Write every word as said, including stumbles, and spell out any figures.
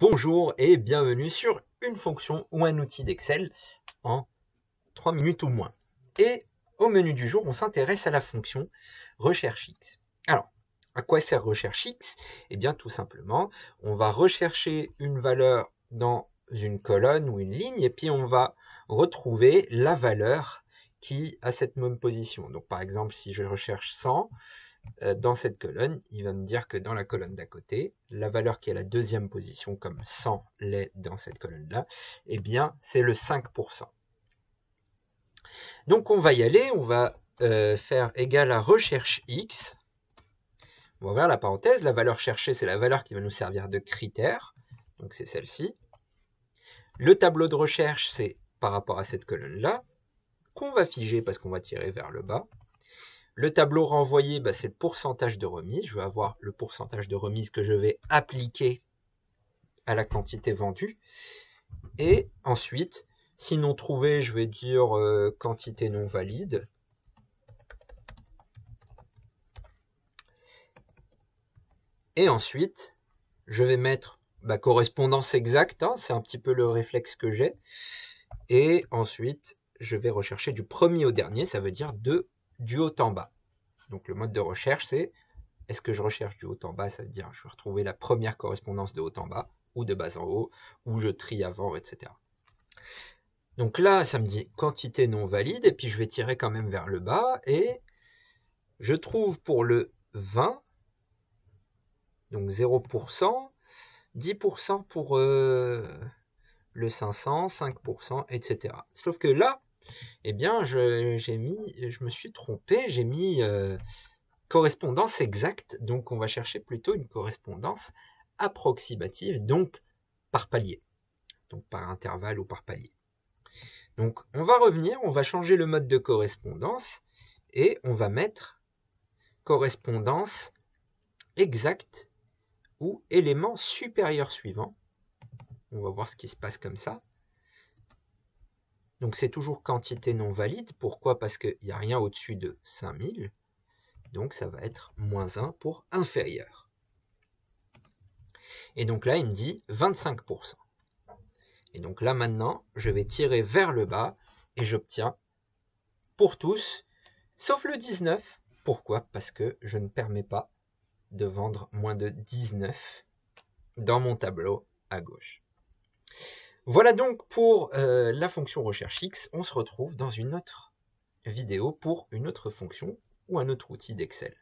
Bonjour et bienvenue sur une fonction ou un outil d'Excel en trois minutes ou moins. Et au menu du jour, on s'intéresse à la fonction RECHERCHEX. Alors, à quoi sert RECHERCHEX? Eh bien, tout simplement, on va rechercher une valeur dans une colonne ou une ligne et puis on va retrouver la valeur qui a cette même position. Donc, par exemple, si je recherche cent, dans cette colonne, il va me dire que dans la colonne d'à côté, la valeur qui est à la deuxième position, comme cent l'est dans cette colonne-là, eh bien, c'est le cinq pour cent. Donc, on va y aller, on va euh, faire égal à recherche x. On va ouvrir la parenthèse, la valeur cherchée, c'est la valeur qui va nous servir de critère, donc c'est celle-ci. Le tableau de recherche, c'est par rapport à cette colonne-là, qu'on va figer parce qu'on va tirer vers le bas. Le tableau renvoyé, bah, c'est le pourcentage de remise. Je vais avoir le pourcentage de remise que je vais appliquer à la quantité vendue. Et ensuite, si non trouvé, je vais dire euh, quantité non valide. Et ensuite, je vais mettre bah, correspondance exacte. Hein, c'est un petit peu le réflexe que j'ai. Et ensuite, je vais rechercher du premier au dernier. Ça veut dire de du haut en bas. Donc le mode de recherche, c'est est-ce que je recherche du haut en bas, ça veut dire je vais retrouver la première correspondance de haut en bas, ou de bas en haut, ou je trie avant, et cetera. Donc là, ça me dit quantité non valide, et puis je vais tirer quand même vers le bas, et je trouve pour le vingt, donc zéro pour cent, dix pour cent pour euh, le cinq cents, cinq pour cent, et cetera. Sauf que là, eh bien, je, j'ai mis, je me suis trompé, j'ai mis euh, correspondance exacte, donc on va chercher plutôt une correspondance approximative, donc par palier, donc par intervalle ou par palier. Donc on va revenir, on va changer le mode de correspondance, et on va mettre correspondance exacte ou élément supérieur suivant. On va voir ce qui se passe comme ça. Donc c'est toujours quantité non valide. Pourquoi? Parce qu'il n'y a rien au-dessus de cinq mille. Donc ça va être moins un pour inférieur. Et donc là, il me dit vingt-cinq pour cent. Et donc là, maintenant, je vais tirer vers le bas et j'obtiens pour tous, sauf le dix-neuf. Pourquoi? Parce que je ne permets pas de vendre moins de dix-neuf dans mon tableau à gauche. Voilà donc pour euh, la fonction RECHERCHEX. On se retrouve dans une autre vidéo pour une autre fonction ou un autre outil d'Excel.